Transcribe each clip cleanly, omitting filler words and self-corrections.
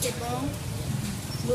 sakit dong. Bu.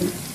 Thank you.